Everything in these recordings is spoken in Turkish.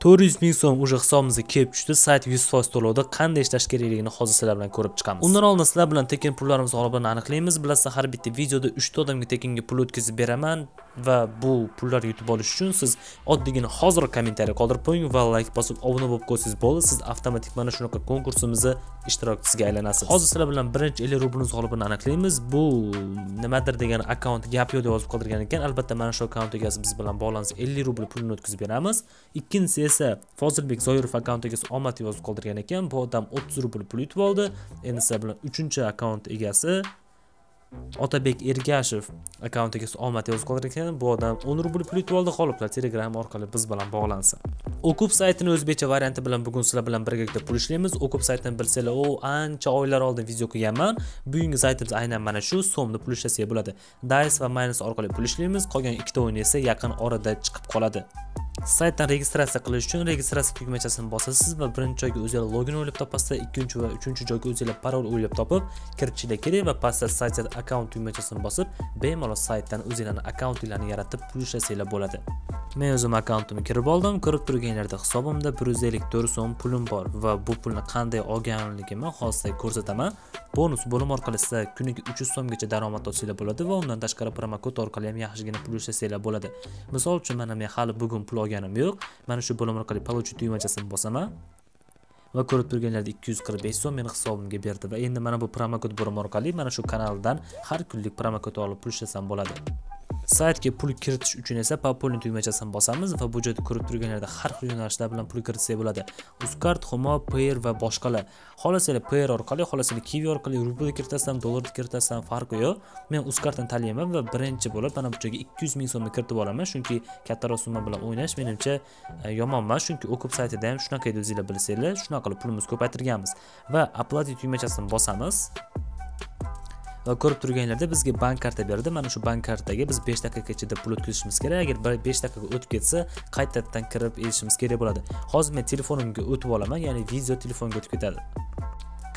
400.000 so'm o'sha hisobimizga kelib tushdi. Sayt 100% to'lovda qanday ishlash kerakligini hozir sizlar bilan ko'rib chiqamiz. Undan oldin sizlar bilan tekin pullarimizni g'olibini aniqlaymiz. Bilasizlar, har bitta videoda 3 ta odamga tekinga pul o'tkazib beraman va bu pullar yutib olish uchun siz oddiygina hozir kommentariya qoldirib qo'ying va like bosib obuna bo'lib qo'ysangiz bo'ladi. Siz avtomatik mana shunaqa konkursimizga ishtirokchisiga aylanasiz. Hozir sizlar bilan birinchi 50 rublimiz g'olibini aniqlaymiz. Bu nimadir degan akkaunt gapyo deb yozib qoldirgan ekan. Albatta mana shu akkaunt egasi biz bilan bog'lansa 50 rubl pulini o'tkazib beramiz. Ikkinchisi esa Fozilbek Zoirov akkaunt egasi Omad yozib qoldirgan ekan. Bu odam 30 rubl pul yutib oldi. Endi sizlar bilan 3-akkaunt egasi Otabek Ergashev akkaunt egasi Omad yozib qoldirgan. Bu odam 10 rubl pul yutib oldi. G'oliblar Telegram orqali biz bilan bog'lansa. O'quv saytini o'zbekcha varianti bilan bugun sizlar bilan birgalikda pul ishlaymiz. O'quv saytini bilsanglar, ancha oylar oldin video qilganman. Bugungi saytimiz aynan mana shu so'mni pul ishlasak bo'ladi. Days va minus orqali pul ishlaymiz. Qolgan 2 ta o'yin esa yaqin orada chiqib qoladi. Saytdan registratsiya qilish uchun registratsiya tugmachasini bosasiz va birinchi joyga o'zingiz login o'ylab topasiz, ikkinchi va uchinchi joyga o'zingiz parol o'ylab topib, kiritishinglar kerak va pastda saytda akkaunt tugmachasini bosib, bemalol saytdan o'zingizning akkauntingizni yaratib pul ishlasanglar bo'ladi. Men o'zim akkauntimni kirib oldim. Ko'rib turganingizda hisobimda 154 so'm pulim bor va bu pulni qanday olganligimni hozir ko'rsataman. Bonus bo'lim orqali sizlar kuniga 300 so'mgacha daromad topsanglar bo'ladi va undan tashqari promokod orqali ham yaxshigina pul ishlasanglar bo'ladi. Misol uchun mana men hali bugun pul ganim yo'q. Mana shu bo'lim orqali Payeer tugmachasini bosaman va ko'rib turganlarda 245 so'm meni hisobimga berdi va endi mana bu promokod bo'lim orqali mana shu kanaldan har kunlik promokod olib pul ishlasam bo'ladi. Saytga pul kiritish uchun esa Payeer tugmachasini bosamiz va bu joyda ko'rib turganlarda har xil yo'nalishlar bilan pul kiritsak bo'ladi. Uzcard, Humo, Payeer va boshqalar. Xolasanglar Payeer orqali, xolasanglar Kiwi orqali rublni kiritasan, dollarni kiritasan, farqi yo'q. Men Uzcardni tanlayman va birinchi bo'lib mana bu joyga 200.000 so'mni kiritib olaman, chunki kattaroq summa bilan o'ynash menimcha yomon emas, chunki o'qib saytida ham shunaqa edi, o'zingizlar bilsanglar, shunaqa qilib pulimizni ko'paytirganmiz va Оплатить tugmachasini bosamiz. Va ko'rib turganingizda bizga bank karta berdi. Mana shu bank kartaga biz 5 daqiqa ichida pul o'tkazishimiz kerak. Agar 5 daqiqa o'tib ketsa, qaytadan kirib elishimiz kerak bo'ladi. Hozir men telefonimga o'tib olaman, ya'ni video telefonga o'tib ketadi.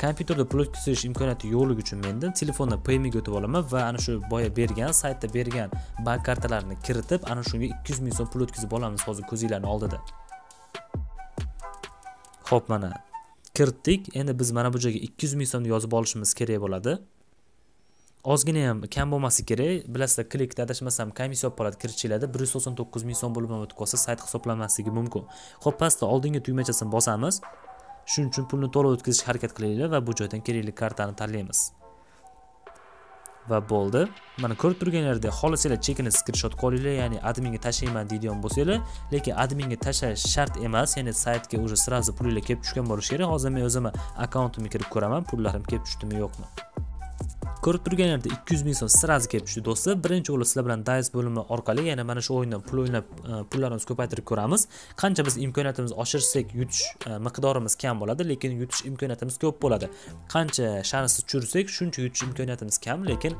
Kompyuterda pul o'tkazish imkoniyati yo'qligi uchun mendan telefonda Payeerga o'tib olaman va ana shu boya bergan, saytda bergan bank kartalarini kiritib, ana shunga 200.000 so'm pul o'tkazib olamiz hozir ko'zingizlarning oldida. Xo'p, mana kiritdik. Endi biz mana bu joyga 200.000 so'mni yozib olishimiz kerak bo'ladi. Ozgina ham kam bo'lmasa kerak. Bilasizlar, klikda adashmasam komissiya bo'ladi kiritishlarda 199.000 so'm bo'lib o'tib qolsa sayt hisoblanmasligi mumkin. Xo'p, pastda oldingi tugmachasini bosamiz. Shuning uchun pulni to'lov o'tkazish harakat qilinglar va bu joydan kerakli kartani tanlaymiz. Va bo'ldi. Mana ko'rib turganingizda xolisinglar chekini skrinshot qo'yinglar, ya'ni adminga tashlayman deydigan bo'lsanglar, lekin adminga tashlash shart emas, ya'ni saytga o'sha srazi pullar kelib tushgan bo'lishi kerak. Hozir men o'zim akkauntimga kirib ko'raman, pullarim kelib tushdimi yo'qmi. Ko'rib turganingizda 200.000 so'm sirasi kelib tushdi do'stlar. Birinchi o'lim sizlar bilan Days bo'limi orqali, ya'ni mana shu o'yindan pul o'ynab pullarimizni ko'paytirib ko'ramiz. Qancha biz imkoniyatimizni oshirsak, yutish miqdorimiz kam bo'ladi, lekin yutish imkoniyatimiz ko'p bo'ladi. Qancha shansni tushirsak, shuncha yutish imkoniyatimiz kam, lekin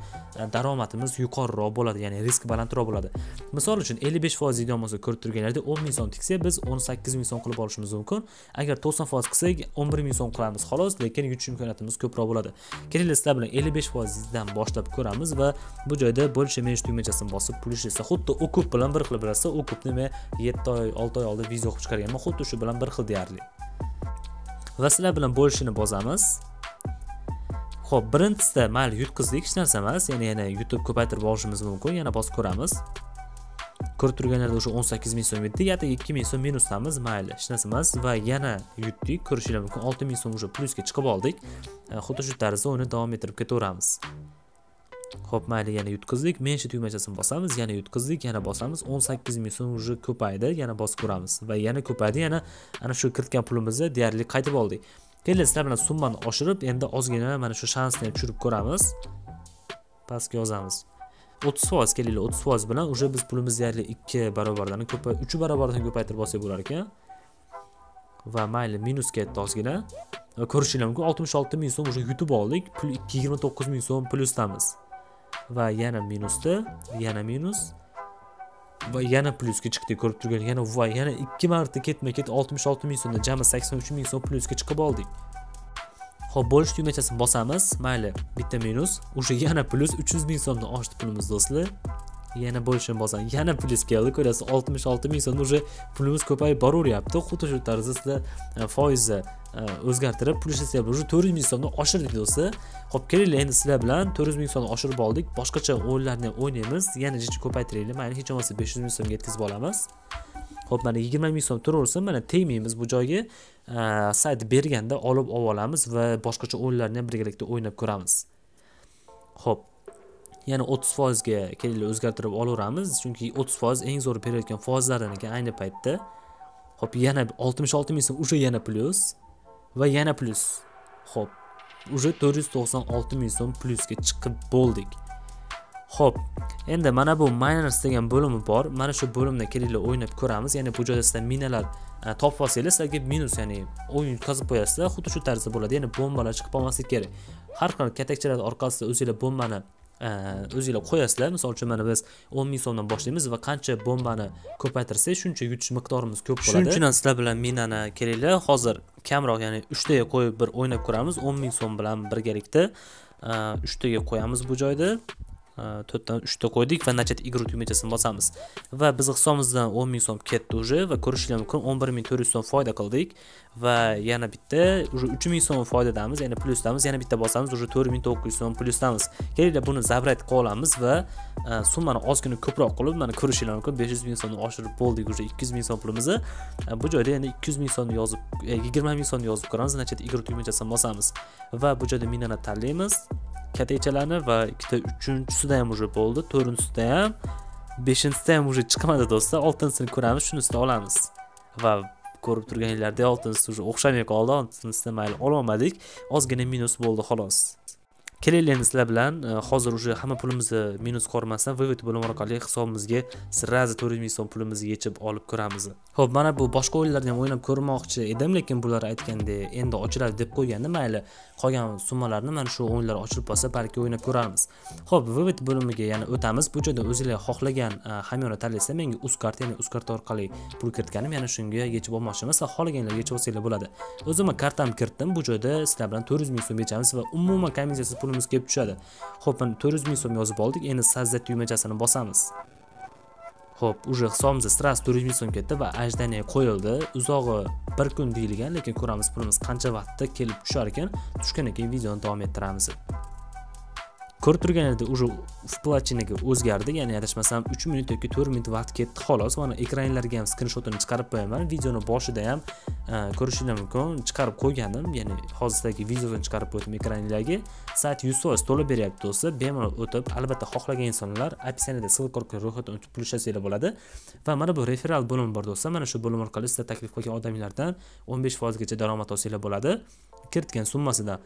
daromadimiz yuqoriroq bo'ladi, ya'ni risk balandroq bo'ladi. Misol uchun 55% degan bo'lsa, ko'rib turganingizda 10.000 so'm tiksak, biz 18.000 so'm qilib olishimiz mumkin. Agar 90% qilsak, 11.000 so'm qilamiz xolos, lekin yutish imkoniyatimiz ko'proq bo'ladi. Kelinglar sizlar bilan 55% dan boshlab ko'ramiz va bu joyda bo'lish menish tugmachasini bosib pul ishlasa, xuddi o'qib bilan bir xil bilasiz. O'qibni men 7 oy, 6 oy oldin video o'qib chiqarganman, xuddi shu bilan bir xil deyarli. Va sizlar bilan bo'lishini bozamiz. Xo'p, birinchisida mayli yutqizdik, hech narsa emas, ya'ni yana YouTube ko'paytirib olishimiz mumkin, yana bosib ko'ramiz. Ko'rib turganlarda o'sha 18.000 so'm yetdi, yana 2.000 so'm minusdamiz, mayli, hech narsa emas va yana yutdik. Ko'rishinglar mumkin, 6.000 so'm o'sha plusga chiqib oldik. Xuddi shu tarzda o'yinni davom ettirib ketaveramiz. Xo'p, mayli, yana yutqizdik. Menshi tugmachasini bosamiz, yana yutqizdik, yana bosamiz. 18.000 so'm уже ko'paydi, yana bosib ko'ramiz va yana ko'paydi, yana ana shu kiritgan pulimizni deyarli qaytib oldik. Kelinglar sizlar bilan summani oshirib, endi ozgina mana shu shansni ham tushirib ko'ramiz. Pastga yozamiz. 30% kelinglar, 30% bilan уже biz pulimiz deyarli 2 barobardan ko'payib, 3 barobardan ko'paytirib olsak bo'lar ekan. Va mayli, minusga ketdi ozgina. Ko'rishinglar mumkin, 66.000 so'm уже yutib oldik. Pul 29.000 so'm plusdamiz. Va yana minusda, yana minus va yana plusga chiqdik. Ko'rib turgan, yana va yana 2 marta ketma-ket 66.000 so'mdan jami 83.000 so'm plusga chiqib oldik. Xo'p, bo'lish tugmachasini bosamiz. Mayli, bitta minus, o'sha yana plus 300.000 so'mdan oshdi pulimiz do'stlar. Yana bo'lishim bo'lsin. Yana plus keldi, ko'rasiz 66 ming so'mni уже pulimiz ko'payib boraveryapti. Xuddi shu tarzda sizlar foizni o'zgartirib, pulishingiz ham уже 400 ming so'mni oshirdik do'stlar. Xo'p, kelinglar endi sizlar bilan 400 ming so'mni oshirib oldik. Boshqacha o'yinlarni ham o'ynaymiz. Yana jichcha ko'paytiraylik. Mayli, hech bo'lmasa 500 ming so'mga yetkazib olamiz. Xo'p, mana 20 ming so'm turaversin. Mana tegmaymiz bu joyga. Sayt berganda olib olamiz va boshqacha o'yinlarni ham birgalikda o'ynab ko'ramiz. Xo'p, yani 30% ga kelinglar o'zgartirib olaveramiz, chunki 30% eng zo'r berayotgan foizlardan ekan ayni paytda. Xo'p, yana 66 ming so'm o'sha yana plus va yana plus. Xo'p, o'sha 496 ming so'm plusga chiqib bo'ldik. Xo'p, endi mana bu miners degan bo'limi bor. Mana shu bo'limda kelinglar o'ynab ko'ramiz. Ya'ni bu joyda sizlar minalar topib olsanglar, sizlarga minus, ya'ni o'yin qazib qo'yasizlar. Xuddi shu tarzda bo'ladi. Ya'ni bombalar chiqib qolmasligi kerak. Har qanday katakchalar orqasida o'zingizlar bombani o'zingizlar qo'yasizlar. Masalan, mana biz 10 ming so'mdan boshlaymiz va qancha bombani ko'paytirsak, shuncha yutish miqdorimiz ko'p bo'ladi. Shuning uchun sizlar bilan minani kelinglar hozir kamroq, ya'ni 3 taga qo'yib bir o'ynab ko'ramiz. 10 ming so'm bilan birgalikda 3 taga qo'yamiz bu joyda. 4 dan 3 ta qo'ydik va nachat igru tugmachasini bosamiz va biz hisobimizdan 10 ming so'm ketdi уже va ko'rishlar mumkin 11400 so'm foyda qildik va yana bitta уже 3 ming so'm foydadamiz, ya'ni plusdamiz, yana bitta bosamiz уже 4900 so'm plusdamiz. Kelinglar buni zavrayt qilamiz va summani ozgina ko'proq qilib, mana ko'rishlar mumkin 500 ming so'mni oshirib bo'ldik уже 200 ming so'm pulimizni. Bu joyda yana 200 ming so'mni yozib 20 ming so'mni yozib ko'ramiz, nachat igru tugmachasini bosamiz va bu joyda minani tanlaymiz. Katakchalarni va ikkita uchinchisida ham уже bo'ldi, to'rtinchisida ham, beshinchisida ham уже chiqmadi do'stlar. Oltinchisini ko'ramiz, shunisini olamiz. Va ko'rib turganingizlardek oltinchisi уже o'xshamay qoldi. Oltinchisini mayli ololmadik, ozgina minus bo'ldi xolos. Kelinglar endi sizlar bilan hozir уже hamma pulimizni minus qo'rmasdan vivit bo'limi orqali hisobimizga sirazi 400 ming so'm pulimizni yechib olib ko'ramiz. Xo'p, mana bu boshqa o'yinlarni ham o'ynab ko'rmoqchi edim, lekin bular aytgandek endi ochiladi deb qo'yganda, mayli qolgan summalarni mana shu o'yinlar ochilib qolsa balki o'ynab ko'ramiz. Xo'p, vivit bo'limiga yana o'tamiz. Bu joyda o'zingizlar xohlagan hamyoni tanlaysa, menga UzCard, ya'ni UzCard orqali pul kiritganim, yana shunga yechib olmoqchimiz. Xohlaganlar yechib olsanglar bo'ladi. O'zim kartam kiritdim. Bu joyda sizlar bilan 400 ming so'm yechamiz va umuman komissiyasiz pul kelib tushadi. Xo'p, mana 400 ming so'm yozib oldik. Endi sazzat tugmachasini bosamiz. Xo'p, уже hisobimizda sras 400 ming so'm ketdi va ajdaniya qo'yildi. Uzog'i 1 kun deyilgan, lekin ko'ramiz pulimiz qancha vaqtda kelib tushar ekan. Tushgandan keyin videoni davom ettiramiz. Ko'rib turganingizda уже vplachinaga o'zgardi, ya'ni adashmasam 3 minut yoki 4 minut vaqt ketdi xolos. Mana ekranlarga ham skrinshotini chiqarib qo'yaman. Videoni boshida ham ko'rishingiz mumkin, chiqarib qo'yganim, ya'ni hozirdagi videoni chiqarib qo'ydim ekranlarga. Sayt 100% to'lib beryapti do'stlar. Bemalol o'tib, albatta xohlagan insonlar opsiyanada ссылка orqali ro'yxatdan o'tib pulishasinglar bo'ladi. Va mana bu referral bo'limi bor do'stlar. Mana shu bo'lim orqali sizlar taklif qilgan odamlardan 15% gacha daromad olsanglar bo'ladi. Kiritgan summasidan